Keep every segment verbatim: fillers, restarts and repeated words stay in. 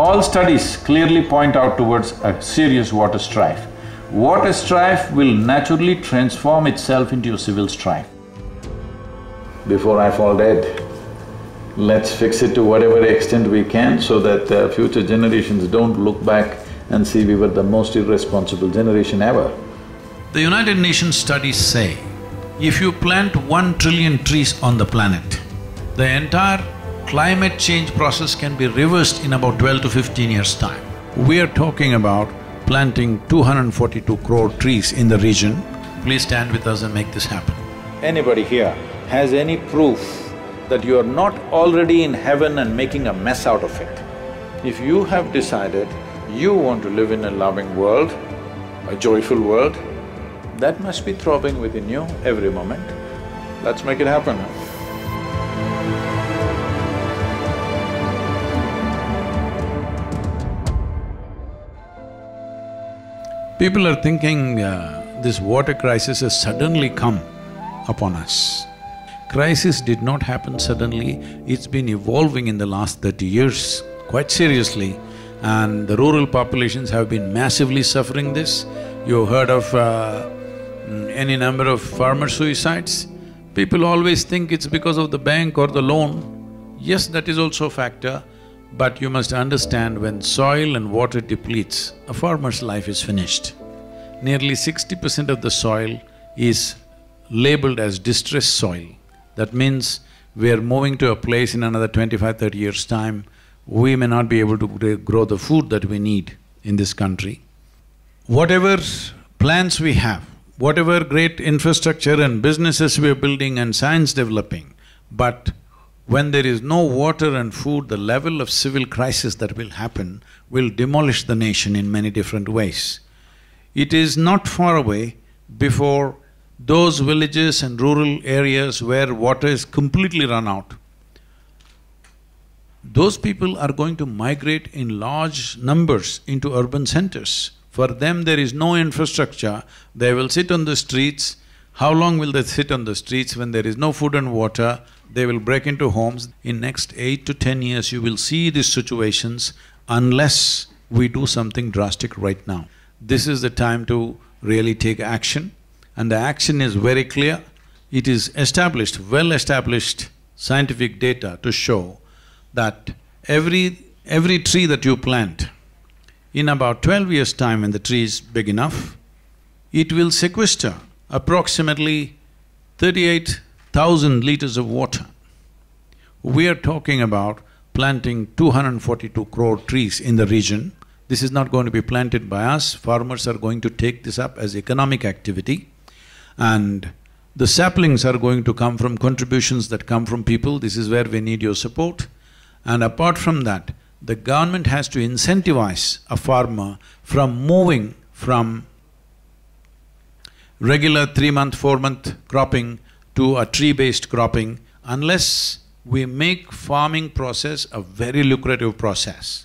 All studies clearly point out towards a serious water strife. Water strife will naturally transform itself into a civil strife. Before I fall dead, let's fix it to whatever extent we can so that uh, future generations don't look back and see we were the most irresponsible generation ever. The United Nations studies say, if you plant one trillion trees on the planet, the entire climate change process can be reversed in about twelve to fifteen years' time. We are talking about planting two hundred forty-two crore trees in the region. Please stand with us and make this happen. Anybody here has any proof that you are not already in heaven and making a mess out of it? If you have decided you want to live in a loving world, a joyful world, that must be throbbing within you every moment. Let's make it happen. People are thinking uh, this water crisis has suddenly come upon us. Crisis did not happen suddenly, it's been evolving in the last thirty years quite seriously, and the rural populations have been massively suffering this. You've heard of uh, any number of farmer suicides. People always think it's because of the bank or the loan. Yes, that is also a factor, but you must understand when soil and water depletes, a farmer's life is finished. Nearly sixty percent of the soil is labeled as distressed soil. That means we are moving to a place in another twenty-five, thirty years' time, we may not be able to grow the food that we need in this country. Whatever plans we have, whatever great infrastructure and businesses we are building and science developing, but when there is no water and food, the level of civil crisis that will happen will demolish the nation in many different ways. It is not far away before those villages and rural areas where water is completely run out, those people are going to migrate in large numbers into urban centers. For them, there is no infrastructure, they will sit on the streets. How long will they sit on the streets when there is no food and water? They will break into homes. In next eight to ten years, you will see these situations unless we do something drastic right now. This is the time to really take action. And the action is very clear. It is established, well-established scientific data to show that every… every tree that you plant, in about twelve years' time when the tree is big enough, it will sequester approximately thirty-eight thousand liters of water. We are talking about planting two hundred forty-two crore trees in the region. This is not going to be planted by us, farmers are going to take this up as economic activity. And the saplings are going to come from contributions that come from people. This is where we need your support. And apart from that, the government has to incentivize a farmer from moving from regular three-month, four-month cropping to a tree-based cropping, unless we make farming process a very lucrative process.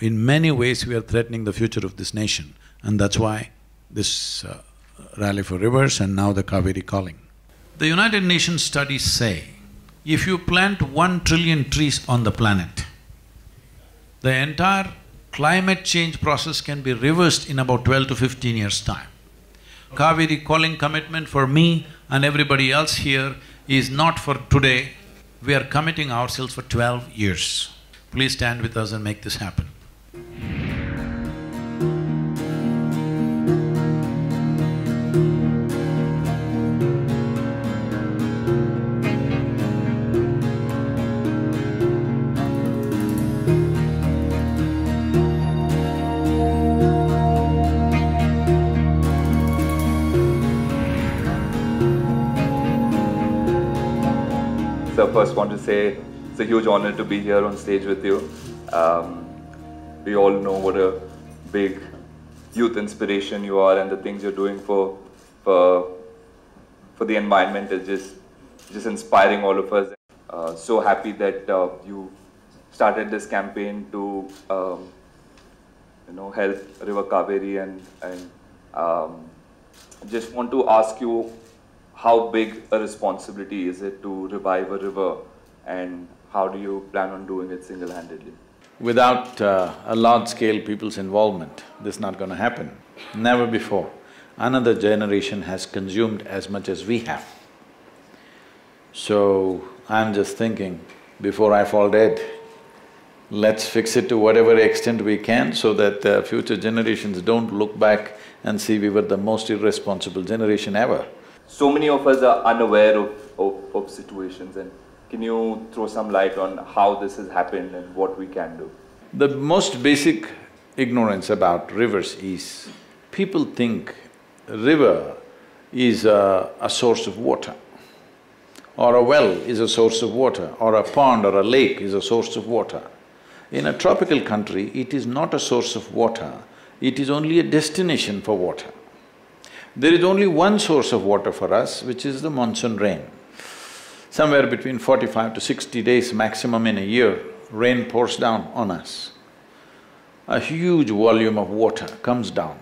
In many ways, we are threatening the future of this nation, and that's why this uh, Rally for Rivers and now the Cauvery Calling. The United Nations studies say, if you plant one trillion trees on the planet, the entire climate change process can be reversed in about twelve to fifteen years' time. Cauvery Calling commitment for me and everybody else here is not for today, we are committing ourselves for twelve years. Please stand with us and make this happen. So first want to say it's a huge honor to be here on stage with you. Um, we all know what a big youth inspiration you are, and the things you're doing for for, for the environment is just just inspiring all of us. Uh, so happy that uh, you started this campaign to um, you know help River Cauvery, and and um, just want to ask you, how big a responsibility is it to revive a river, and how do you plan on doing it single-handedly? without uh, a large-scale people's involvement, this is not going to happen. Never before, another generation has consumed as much as we have. So, I'm just thinking, before I fall dead, let's fix it to whatever extent we can so that uh, future generations don't look back and see we were the most irresponsible generation ever. So many of us are unaware of, of, of situations, and can you throw some light on how this has happened and what we can do? The most basic ignorance about rivers is, people think river is a, a source of water, or a well is a source of water, or a pond or a lake is a source of water. In a tropical country, it is not a source of water, it is only a destination for water. There is only one source of water for us, which is the monsoon rain. Somewhere between forty-five to sixty days maximum in a year, rain pours down on us. A huge volume of water comes down.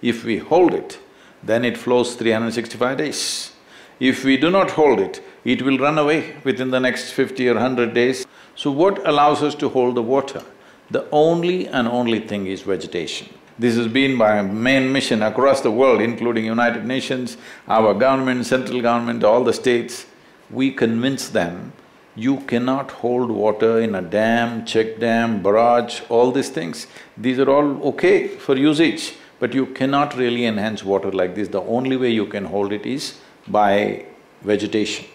If we hold it, then it flows three hundred sixty-five days. If we do not hold it, it will run away within the next fifty or one hundred days. So what allows us to hold the water? The only and only thing is vegetation. This has been my main mission across the world, including United Nations, our government, central government, all the states. We convince them, you cannot hold water in a dam, check dam, barrage, all these things. These are all okay for usage, but you cannot really enhance water like this. The only way you can hold it is by vegetation.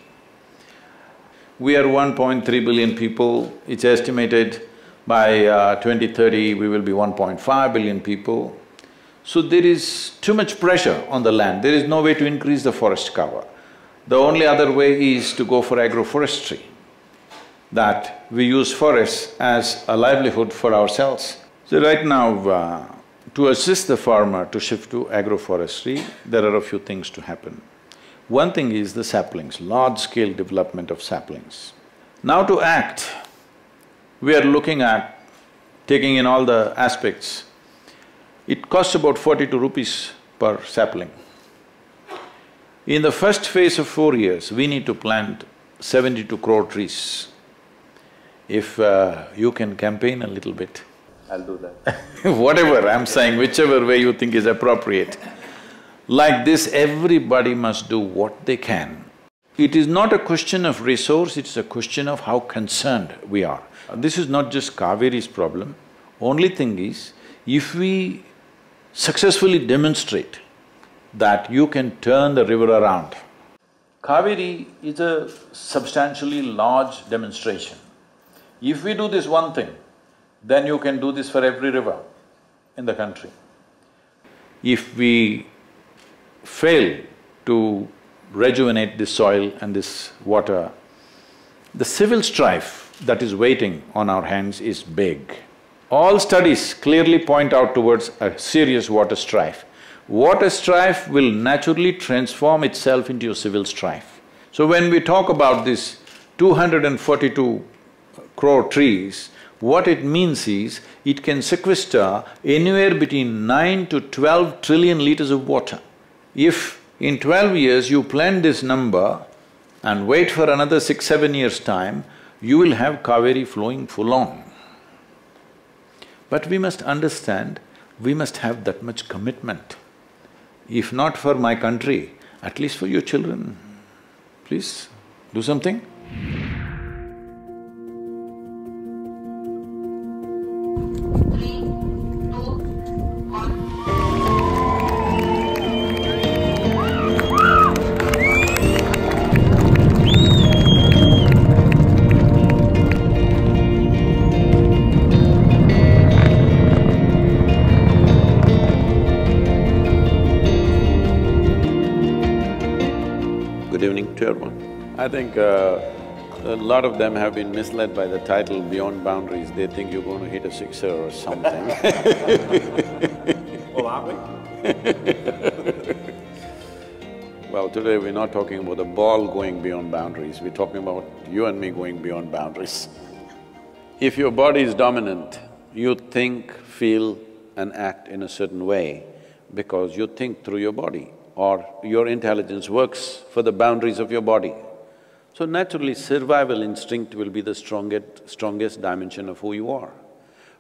We are one point three billion people, it's estimated by uh, twenty thirty, we will be one point five billion people. So there is too much pressure on the land, there is no way to increase the forest cover. The only other way is to go for agroforestry, that we use forests as a livelihood for ourselves. So right now, uh, to assist the farmer to shift to agroforestry, there are a few things to happen. One thing is the saplings, large-scale development of saplings. Now to act, we are looking at taking in all the aspects. It costs about forty-two rupees per sapling. In the first phase of four years, we need to plant seventy-two crore trees. If uh, you can campaign a little bit. I'll do that. Whatever I'm saying, whichever way you think is appropriate. Like this, everybody must do what they can. It is not a question of resource, it's a question of how concerned we are. This is not just Cauvery's problem. Only thing is, if we successfully demonstrate that you can turn the river around. Cauvery is a substantially large demonstration. If we do this one thing, then you can do this for every river in the country. If we fail to rejuvenate this soil and this water, the civil strife that is waiting on our hands is big. All studies clearly point out towards a serious water strife. Water strife will naturally transform itself into a civil strife. So when we talk about this two hundred forty-two crore trees, what it means is, it can sequester anywhere between nine to twelve trillion liters of water. If in twelve years you plant this number and wait for another six, seven years' time, you will have Cauvery flowing full on. But we must understand, we must have that much commitment. If not for my country, at least for your children, please do something. I think uh, a lot of them have been misled by the title Beyond Boundaries. They think you're going to hit a sixer or something. Well, are we? Well, today we're not talking about the ball going beyond boundaries, we're talking about you and me going beyond boundaries. If your body is dominant, you think, feel and act in a certain way because you think through your body or your intelligence works for the boundaries of your body. So naturally, survival instinct will be the strongest, strongest dimension of who you are.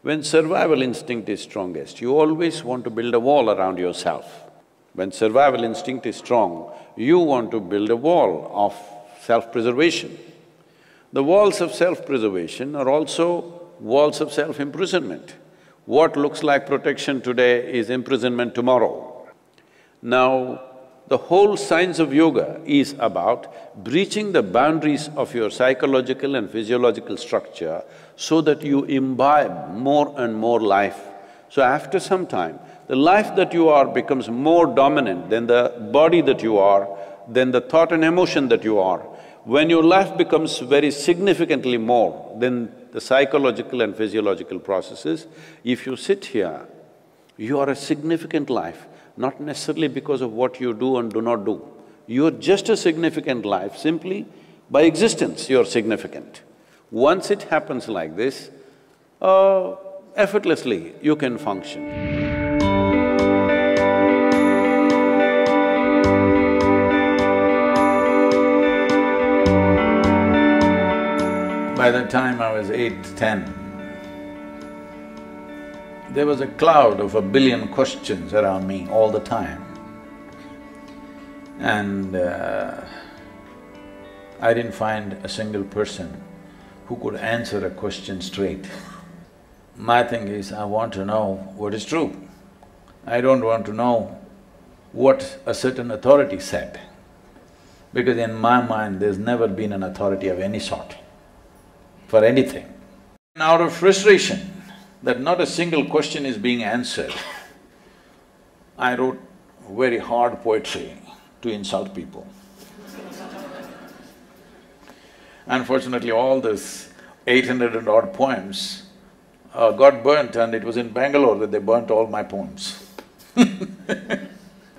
When survival instinct is strongest, you always want to build a wall around yourself. When survival instinct is strong, you want to build a wall of self-preservation. The walls of self-preservation are also walls of self-imprisonment. What looks like protection today is imprisonment tomorrow. Now, the whole science of yoga is about breaching the boundaries of your psychological and physiological structure so that you imbibe more and more life. So after some time, the life that you are becomes more dominant than the body that you are, than the thought and emotion that you are. When your life becomes very significantly more than the psychological and physiological processes, if you sit here, you are a significant life, not necessarily because of what you do and do not do. You're just a significant life, simply by existence you're significant. Once it happens like this, uh, effortlessly you can function. By the time I was eight, ten, there was a cloud of a billion questions around me all the time. And uh, I didn't find a single person who could answer a question straight. My thing is, I want to know what is true. I don't want to know what a certain authority said, because in my mind there's never been an authority of any sort for anything. And out of frustration that not a single question is being answered, I wrote very hard poetry to insult people. Unfortunately, all these eight hundred and odd poems uh, got burnt, and it was in Bangalore that they burnt all my poems.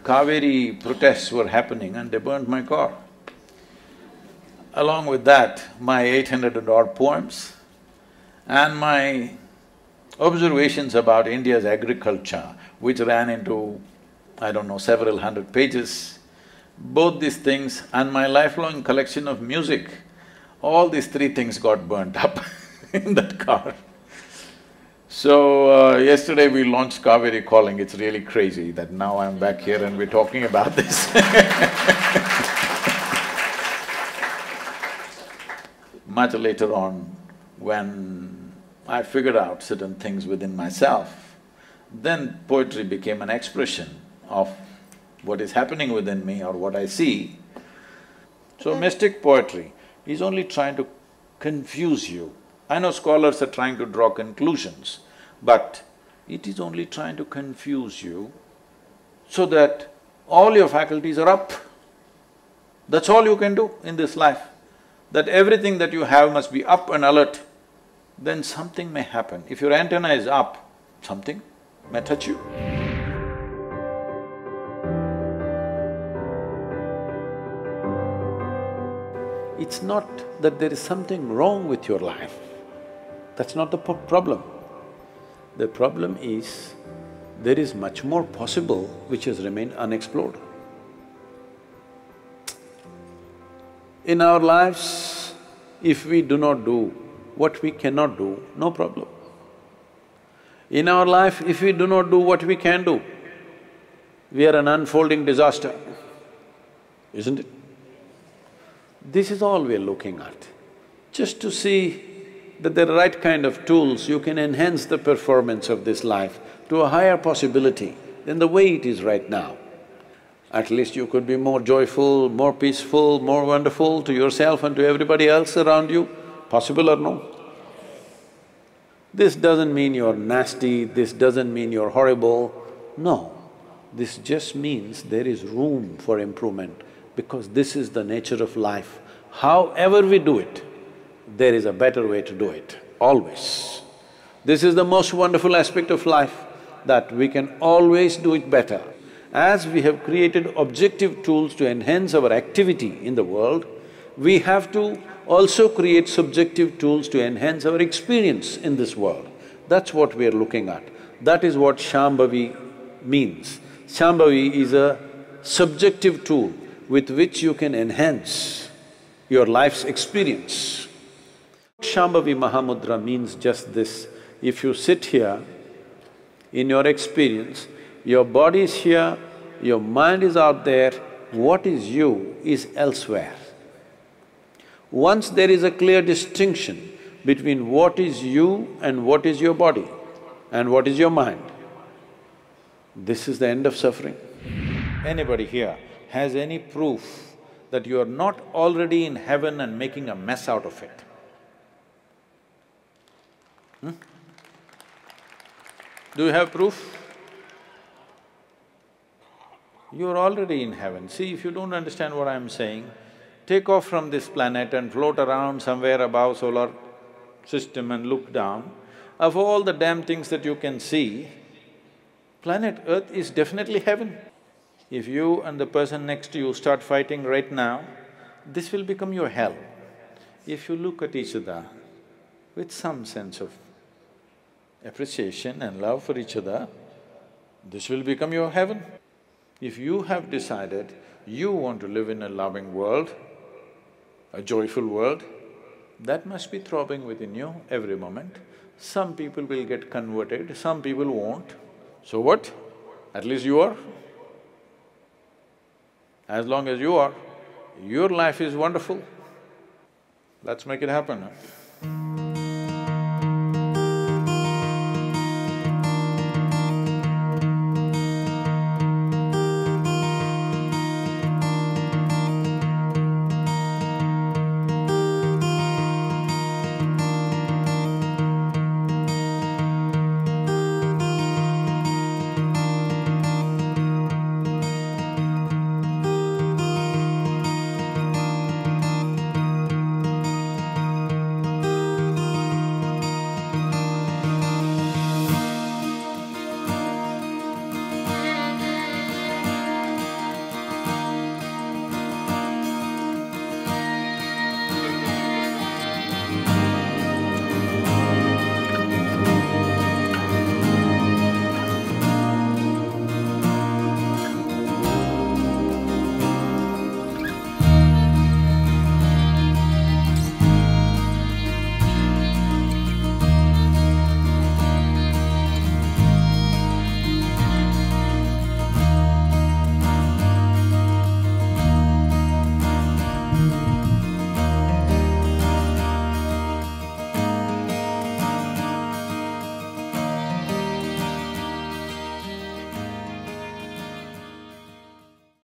Cauvery protests were happening and they burnt my car. Along with that, my eight hundred and odd poems and my observations about India's agriculture, which ran into, I don't know, several hundred pages, both these things and my lifelong collection of music, all these three things got burnt up in that car. So, uh, yesterday we launched Cauvery Calling. It's really crazy that now I'm back here and we're talking about this. Much later on, when I figured out certain things within myself, then poetry became an expression of what is happening within me or what I see. So mystic poetry is only trying to confuse you. I know scholars are trying to draw conclusions, but it is only trying to confuse you so that all your faculties are up. That's all you can do in this life. That everything that you have must be up and alert, then something may happen. If your antenna is up, something may touch you. It's not that there is something wrong with your life. That's not the problem. The problem is, there is much more possible which has remained unexplored. In our lives, if we do not do what we cannot do, no problem. In our life, if we do not do what we can do, we are an unfolding disaster, isn't it? This is all we are looking at, just to see that the right kind of tools you can enhance the performance of this life to a higher possibility than the way it is right now. At least you could be more joyful, more peaceful, more wonderful to yourself and to everybody else around you, possible or no? This doesn't mean you're nasty, this doesn't mean you're horrible, no. This just means there is room for improvement, because this is the nature of life. However we do it, there is a better way to do it, always. This is the most wonderful aspect of life, that we can always do it better. As we have created objective tools to enhance our activity in the world, we have to also create subjective tools to enhance our experience in this world. That's what we are looking at. That is what Shambhavi means. Shambhavi is a subjective tool with which you can enhance your life's experience. Shambhavi Mahamudra means just this: If you sit here, in your experience, your body is here, your mind is out there, what is you is elsewhere. Once there is a clear distinction between what is you and what is your body and what is your mind, this is the end of suffering. Anybody here has any proof that you are not already in heaven and making a mess out of it? Hmm? Do you have proof? You are already in heaven. See, if you don't understand what I'm saying, take off from this planet and float around somewhere above solar system and look down. Of all the damn things that you can see, planet Earth is definitely heaven. If you and the person next to you start fighting right now, this will become your hell. If you look at each other with some sense of appreciation and love for each other, this will become your heaven. If you have decided you want to live in a loving world, a joyful world, that must be throbbing within you every moment. Some people will get converted, some people won't. So what? At least you are. As long as you are, your life is wonderful. Let's make it happen, huh?